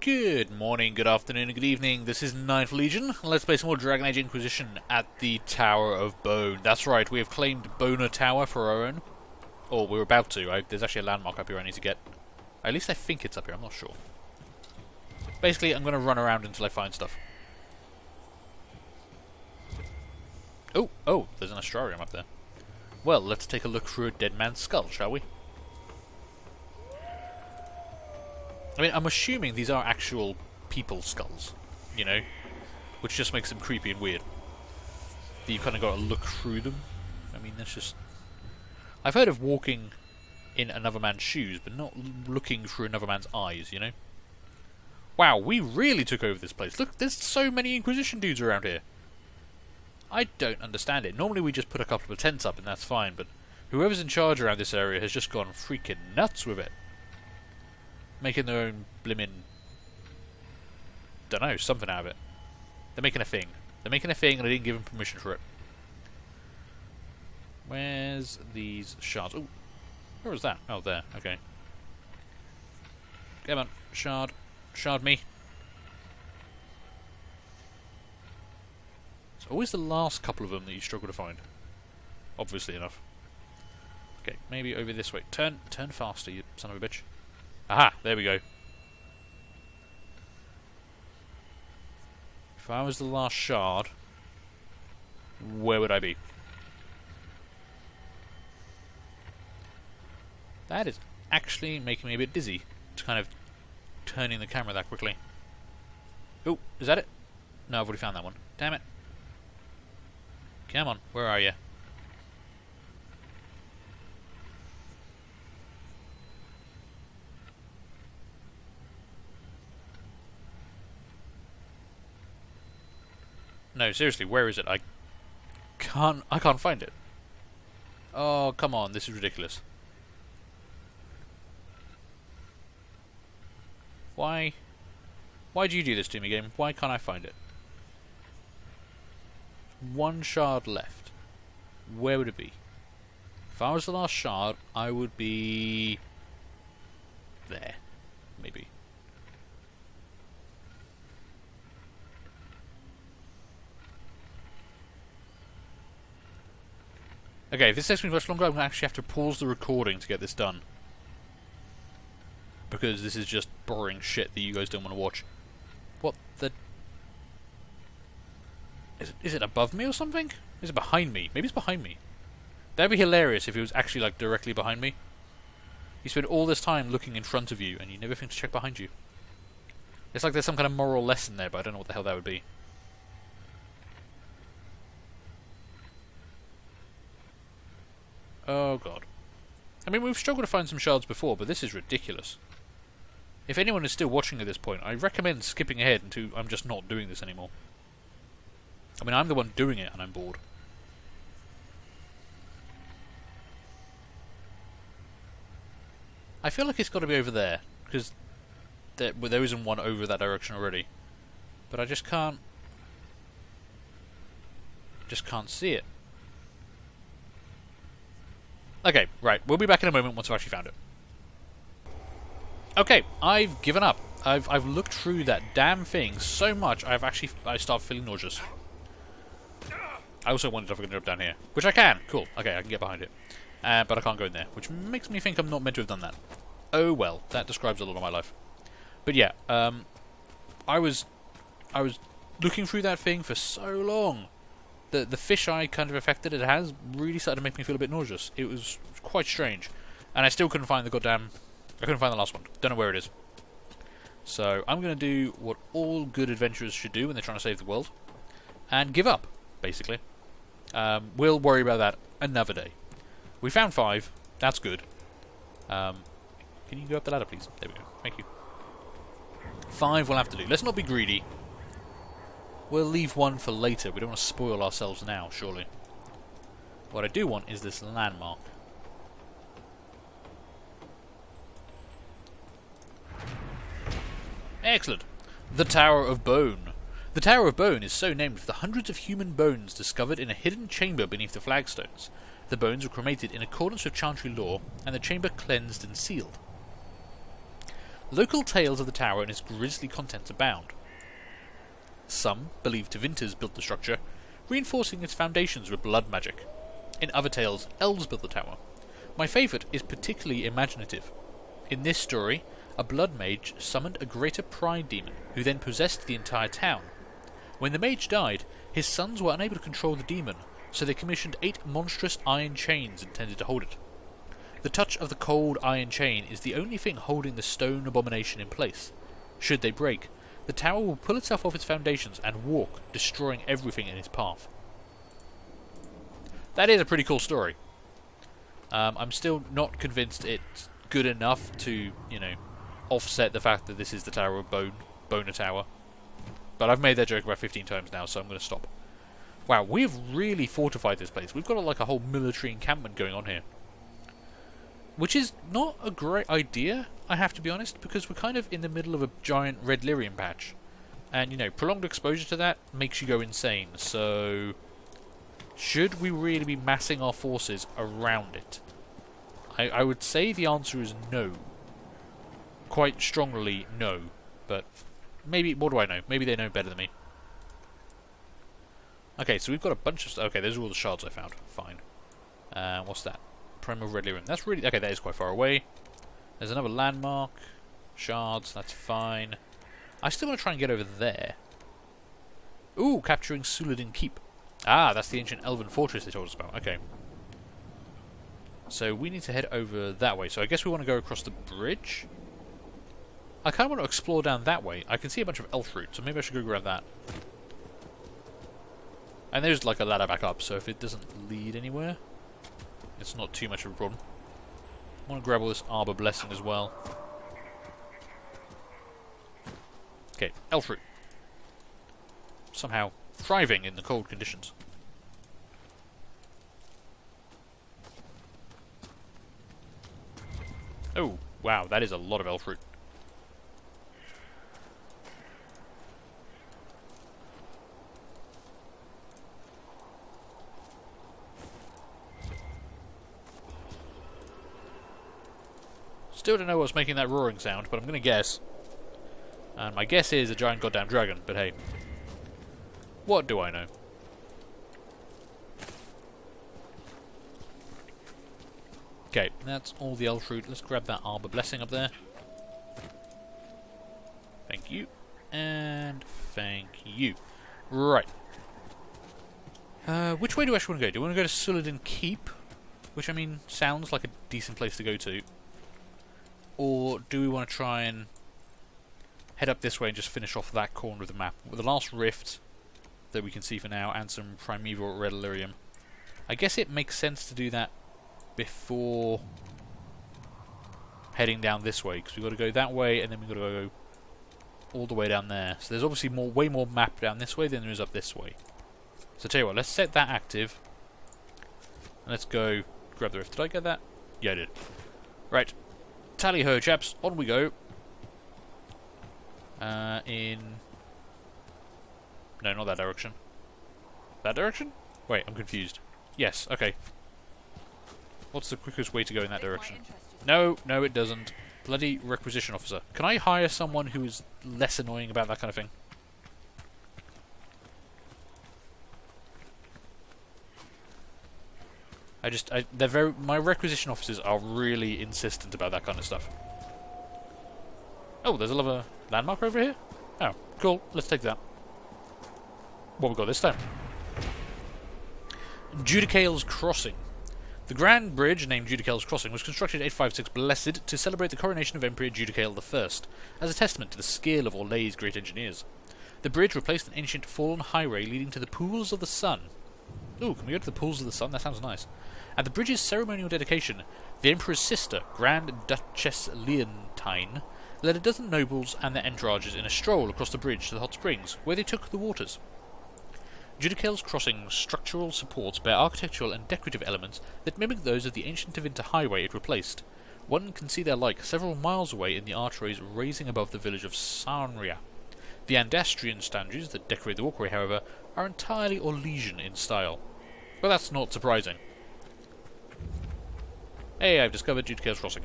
Good morning, good afternoon, and good evening. This is Ninth Legion. Let's play some more Dragon Age Inquisition at the Tower of Bone. That's right, we have claimed Boner Tower for our own. Or we're about to. There's actually a landmark up here I need to get. At least I think it's up here, I'm not sure. Basically, I'm going to run around until I find stuff. Oh, there's an Astrarium up there. Well, let's take a look through a dead man's skull, shall we? I mean, I'm assuming these are actual people's skulls, you know? Which just makes them creepy and weird. That you've kind of got to look through them. I mean, that's just... I've heard of walking in another man's shoes, but not looking through another man's eyes, you know? Wow, we really took over this place. Look, there's so many Inquisition dudes around here. I don't understand it. Normally we just put a couple of tents up and that's fine, but whoever's in charge around this area has just gone freaking nuts with it. Making their own blimmin'... Dunno, something out of it. They're making a thing. They're making a thing and I didn't give them permission for it. Where's these shards? Oh, where was that? Oh, there. Okay. Come on, shard. Shard me. It's always the last couple of them that you struggle to find. Obviously enough. Okay, maybe over this way. Turn faster, you son of a bitch. Aha! There we go. If I was the last shard, where would I be? That is actually making me a bit dizzy. It's kind of turning the camera that quickly. Oh, is that it? No, I've already found that one. Damn it. Come on, where are you? No, seriously, where is it? I can't find it. Oh, come on, this is ridiculous. Why do you do this to me, game? Why can't I find it? One shard left. Where would it be? If I was the last shard, I would be... there. Maybe. Okay, if this takes me much longer, I'm going to actually have to pause the recording to get this done. Because this is just boring shit that you guys don't want to watch. What the... Is it above me or something? Is it behind me? Maybe it's behind me. That'd be hilarious if it was actually, like, directly behind me. You spend all this time looking in front of you, and you never think to check behind you. It's like there's some kind of moral lesson there, but I don't know what the hell that would be. Oh god. I mean, we've struggled to find some shards before, but this is ridiculous. If anyone is still watching at this point, I recommend skipping ahead until I'm just not doing this anymore. I mean, I'm the one doing it, and I'm bored. I feel like it's got to be over there, because there isn't one over that direction already. But I just can't... see it. Okay, right, we'll be back in a moment once I've actually found it. Okay, I've given up. I've looked through that damn thing so much, I start feeling nauseous. I also wondered if I could jump down here, which I can. Cool, okay, I can get behind it. But I can't go in there, which makes me think I'm not meant to have done that. Oh well, that describes a lot of my life. But yeah, I was looking through that thing for so long. The fisheye kind of effect that it has really started to make me feel a bit nauseous. It was quite strange. And I still couldn't find the goddamn... I couldn't find the last one. Don't know where it is. So I'm going to do what all good adventurers should do when they're trying to save the world. And give up, basically. We'll worry about that another day. We found 5. That's good. Can you go up the ladder, please? There we go. Thank you. 5 we'll have to do. Let's not be greedy. We'll leave one for later. We don't want to spoil ourselves now, surely. What I do want is this landmark. Excellent! The Tower of Bone. The Tower of Bone is so named for the hundreds of human bones discovered in a hidden chamber beneath the flagstones. The bones were cremated in accordance with Chantry law, and the chamber cleansed and sealed. Local tales of the tower and its grisly contents abound. Some believe Tevinters built the structure, reinforcing its foundations with blood magic. In other tales, elves built the tower. My favourite is particularly imaginative. In this story, a blood mage summoned a greater pride demon, who then possessed the entire town. When the mage died, his sons were unable to control the demon, so they commissioned 8 monstrous iron chains intended to hold it. The touch of the cold iron chain is the only thing holding the stone abomination in place. Should they break, the tower will pull itself off its foundations and walk, destroying everything in its path. That is a pretty cool story. I'm still not convinced it's good enough to, you know, offset the fact that this is the Tower of Bone, Boner Tower. But I've made that joke about 15 times now, so I'm going to stop. Wow, we've really fortified this place. We've got like a whole military encampment going on here. Which is not a great idea, I have to be honest, because we're kind of in the middle of a giant red lyrium patch. And, you know, prolonged exposure to that makes you go insane, so... should we really be massing our forces around it? I would say the answer is no. Quite strongly no, but... maybe, what do I know? Maybe they know better than me. Okay, so we've got a bunch of... okay, those are all the shards I found. Fine. What's that? Primal red lyrium. That's really... okay, that is quite far away. There's another landmark. Shards, that's fine. I still want to try and get over there. Ooh, capturing Sulevin Keep. Ah, that's the ancient elven fortress they told us about. Okay. So we need to head over that way. So I guess we want to go across the bridge. I kind of want to explore down that way. I can see a bunch of Elfroot, so maybe I should go grab that. And there's like a ladder back up, so if it doesn't lead anywhere, it's not too much of a problem. I want to grab all this Arbor Blessing as well. Okay, Elfroot. Somehow thriving in the cold conditions. Oh, wow, that is a lot of Elfroot. Still don't know what's making that roaring sound, but I'm gonna guess. And my guess is a giant goddamn dragon, but hey. What do I know? Okay, that's all the Elfroot. Let's grab that Arbor Blessing up there. Thank you. And thank you. Right. Which way do I actually want to go? Do I want to go to Sulevin Keep? Which, I mean, sounds like a decent place to go to. Or do we want to try and head up this way and just finish off that corner of the map? With the last rift that we can see for now and some primeval red lyrium. I guess it makes sense to do that before heading down this way, because we've got to go that way and then we've got to go all the way down there. So there's obviously more, way more map down this way than there is up this way. So tell you what, let's set that active. And let's go grab the rift. Did I get that? Yeah, I did. Right. Tally ho, chaps. On we go. No, not that direction. That direction? Wait, I'm confused. Yes, okay. What's the quickest way to go in that direction? No, no it doesn't. Bloody requisition officer. Can I hire someone who is less annoying about that kind of thing? My requisition officers are really insistent about that kind of stuff. Oh, there's another landmark over here? Oh, cool. Let's take that. What have we got this time? Judicael's Crossing. The grand bridge, named Judicael's Crossing, was constructed 856 Blessed to celebrate the coronation of Emperor Judicael I, as a testament to the skill of Orlais's great engineers. The bridge replaced an ancient fallen highway leading to the Pools of the Sun. Ooh, can we go to the Pools of the Sun? That sounds nice. At the bridge's ceremonial dedication, the Emperor's sister, Grand Duchess Leontine, led a dozen nobles and their entourages in a stroll across the bridge to the hot springs, where they took the waters. Judicael's Crossing's structural supports bear architectural and decorative elements that mimic those of the ancient Tevinter highway it replaced. One can see their like several miles away in the archways raising above the village of Sarnia. The Andastrian statues that decorate the walkway, however, are entirely Orlaisian in style. But that's not surprising. Hey, I've discovered Judicael's Crossing.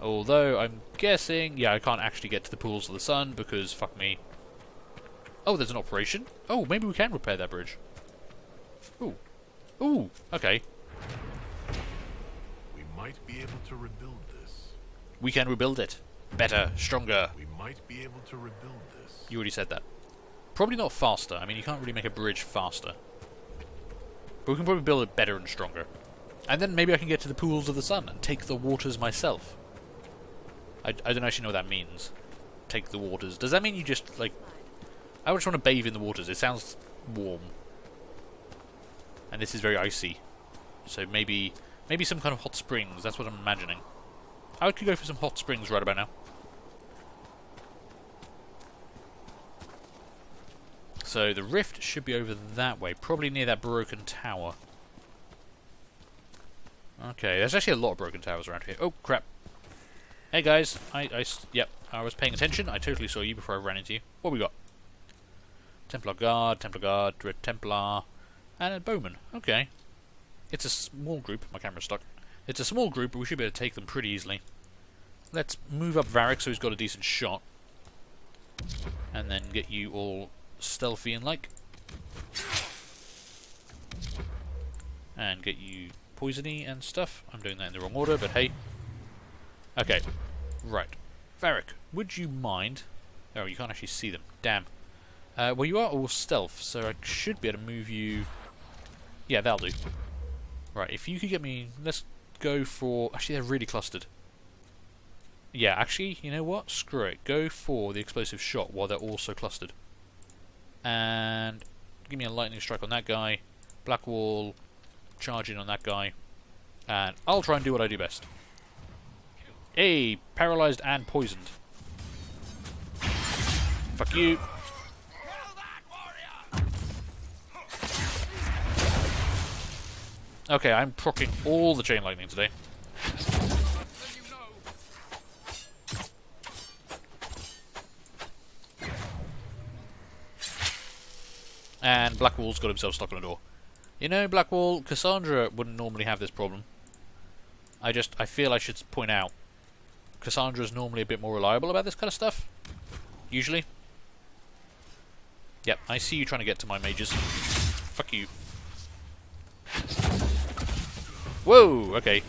Although, I'm guessing... yeah, I can't actually get to the Pools of the Sun because, fuck me. Oh, there's an operation. Oh, maybe we can repair that bridge. Ooh. Ooh, okay. We might be able to rebuild this. We can rebuild it. Better, stronger. We might be able to rebuild this. You already said that. Probably not faster. I mean, you can't really make a bridge faster. But we can probably build it better and stronger. And then maybe I can get to the Pools of the Sun and take the waters myself. I don't actually know what that means. Take the waters. Does that mean you just, like... I just want to bathe in the waters. It sounds warm. And this is very icy. So maybe some kind of hot springs. That's what I'm imagining. I could go for some hot springs right about now. So the rift should be over that way. Probably near that broken tower. Okay, there's actually a lot of broken towers around here. Oh, crap. Hey, guys. Yep, I was paying attention. I totally saw you before I ran into you. What we got? Templar Guard, Red Templar, and a Bowman. Okay. It's a small group. My camera's stuck. It's a small group, but we should be able to take them pretty easily. Let's move up Varric so he's got a decent shot. And then get you all stealthy and like. And get you... poisony and stuff. I'm doing that in the wrong order, but hey. Okay. Right. Varric, would you mind... oh, you can't actually see them. Damn. Well, you are all stealth, so I should be able to move you... yeah, that'll do. Right, if you could get me... let's go for... actually, they're really clustered. Yeah, actually, you know what? Screw it. Go for the explosive shot while they're all so clustered. And... give me a lightning strike on that guy. Blackwall... charge in on that guy, and I'll try and do what I do best. Hey, paralysed and poisoned. Fuck you. Okay, I'm proccing all the chain lightning today. And Blackwall's got himself stuck on a door. You know, Blackwall, Cassandra wouldn't normally have this problem. I feel I should point out, Cassandra's normally a bit more reliable about this kind of stuff. Usually. Yep, I see you trying to get to my mages. Fuck you. Whoa, okay.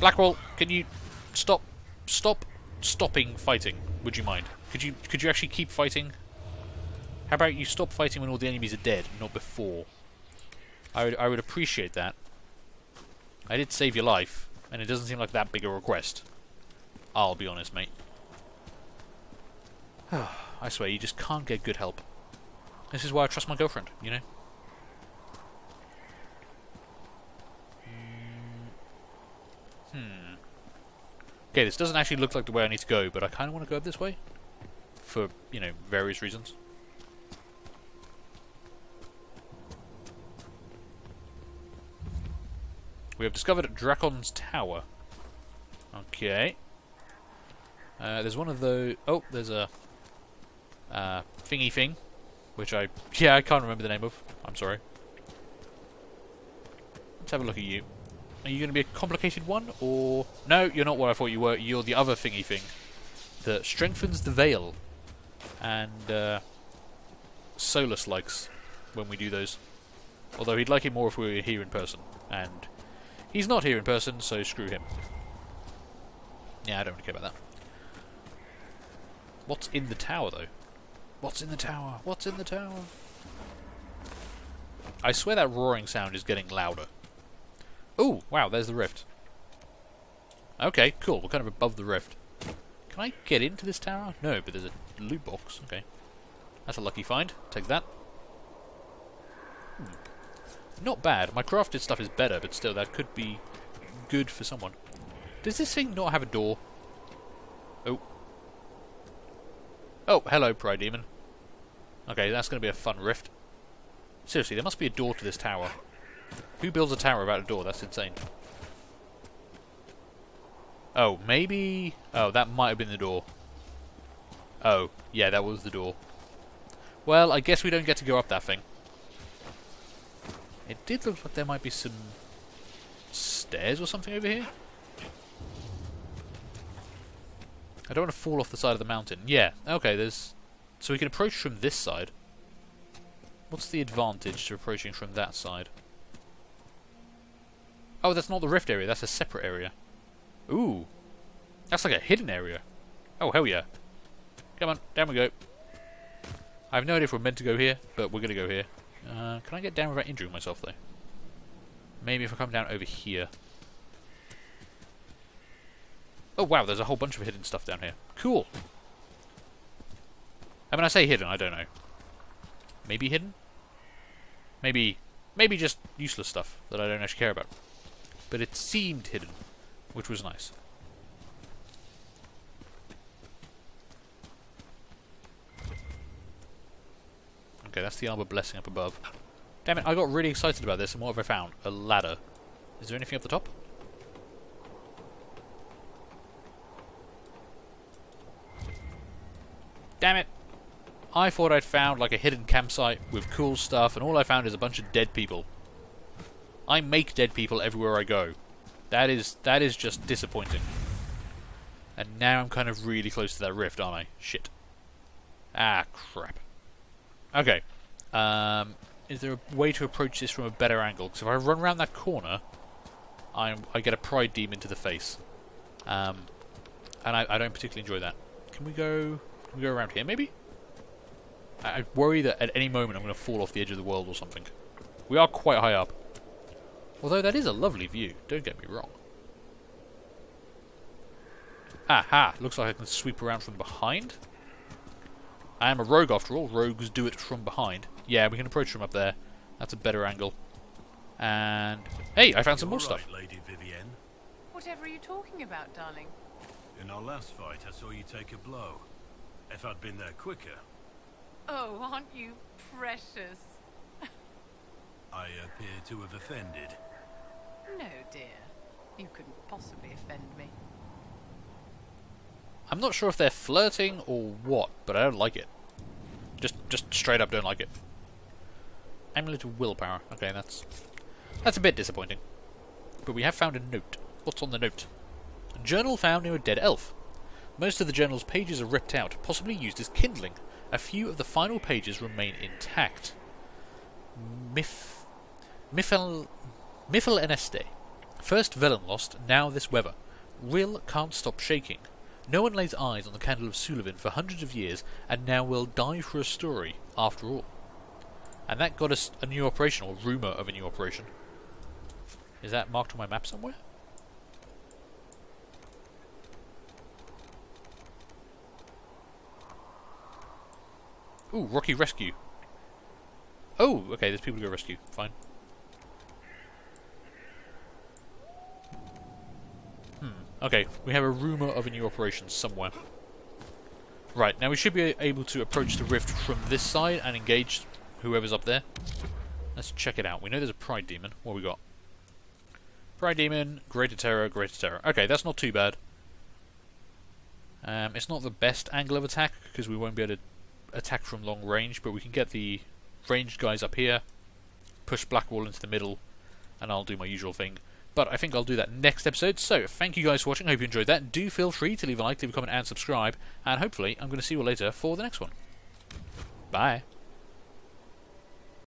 Blackwall, can you stop stopping fighting, would you mind? Could you actually keep fighting? How about you stop fighting when all the enemies are dead, not before? I would appreciate that. I did save your life, and it doesn't seem like that big a request. I'll be honest, mate. I swear, you just can't get good help. This is why I trust my girlfriend, you know? Okay, this doesn't actually look like the way I need to go, but I kind of want to go up this way. For, you know, various reasons. We have discovered Dracon's Tower. Okay. There's one of those... oh, there's a... thingy thing. Which I... yeah, I can't remember the name of. I'm sorry. Let's have a look at you. Are you going to be a complicated one, or... no, you're not what I thought you were. You're the other thingy thing. That strengthens the veil. And Solus likes when we do those. Although he'd like it more if we were here in person. And he's not here in person, so screw him. Yeah, I don't really care about that. What's in the tower, though? What's in the tower? What's in the tower? I swear that roaring sound is getting louder. Ooh, wow, there's the rift. Okay, cool, we're kind of above the rift. Can I get into this tower? No, but there's a loot box. Okay. That's a lucky find. Take that. Not bad. My crafted stuff is better, but still, that could be good for someone. Does this thing not have a door? Oh. Oh, hello, Pride Demon. Okay, that's going to be a fun rift. Seriously, there must be a door to this tower. Who builds a tower without a door? That's insane. Oh, maybe... oh, that might have been the door. Oh, yeah, that was the door. Well, I guess we don't get to go up that thing. It did look like there might be some stairs or something over here. I don't want to fall off the side of the mountain. Yeah, okay, there's... So we can approach from this side. What's the advantage to approaching from that side? Oh, that's not the rift area, that's a separate area. Ooh. That's like a hidden area. Oh, hell yeah. Come on, down we go. I have no idea if we're meant to go here, but we're going to go here. Can I get down without injuring myself, though? Maybe if I come down over here. Oh, wow, there's a whole bunch of hidden stuff down here. Cool. I mean, I say hidden, I don't know. Maybe hidden? Maybe just useless stuff that I don't actually care about. But it seemed hidden, which was nice. Okay, that's the Arbor Blessing up above. Damn it, I got really excited about this, and what have I found? A ladder. Is there anything up the top? Damn it! I thought I'd found like a hidden campsite with cool stuff, and all I found is a bunch of dead people. I make dead people everywhere I go. That is just disappointing. And now I'm kind of really close to that rift, aren't I? Shit. Ah, crap. Okay. Is there a way to approach this from a better angle? Because if I run around that corner, I get a Pride Demon to the face. And I don't particularly enjoy that. Can we go around here, maybe? I worry that at any moment I'm going to fall off the edge of the world or something. We are quite high up. Although that is a lovely view, don't get me wrong. Aha! Looks like I can sweep around from behind. I am a rogue after all. Rogues do it from behind. Yeah, we can approach from up there. That's a better angle. And... Hey, I found some more stuff. Lady Vivienne. Whatever are you talking about, darling? In our last fight, I saw you take a blow. If I'd been there quicker... Oh, aren't you precious? I appear to have offended. No, dear. You couldn't possibly offend me. I'm not sure if they're flirting or what, but I don't like it. Just straight up don't like it. Amulet of Willpower. Okay, that's a bit disappointing. But we have found a note. What's on the note? A journal found near a dead elf. Most of the journal's pages are ripped out, possibly used as kindling. A few of the final pages remain intact. Miffel and Este. First Velen lost, now this weather. Will can't stop shaking. No one lays eyes on the candle of Sulevin for hundreds of years, and now will die for a story, after all. And that got us a new operation, or rumour of a new operation. Is that marked on my map somewhere? Ooh, Rocky Rescue. Oh, okay, there's people to go rescue. Fine. Okay, we have a rumour of a new operation somewhere. Right, now we should be able to approach the rift from this side and engage whoever's up there. Let's check it out. We know there's a Pride Demon. What have we got? Pride Demon, Greater Terror, Greater Terror. Okay, that's not too bad. It's not the best angle of attack, because we won't be able to attack from long range, but we can get the ranged guys up here, push Blackwall into the middle, and I'll do my usual thing. But I think I'll do that next episode, so thank you guys for watching. I hope you enjoyed that. Do feel free to leave a like, leave a comment, and subscribe, and hopefully I'm going to see you all later for the next one. Bye.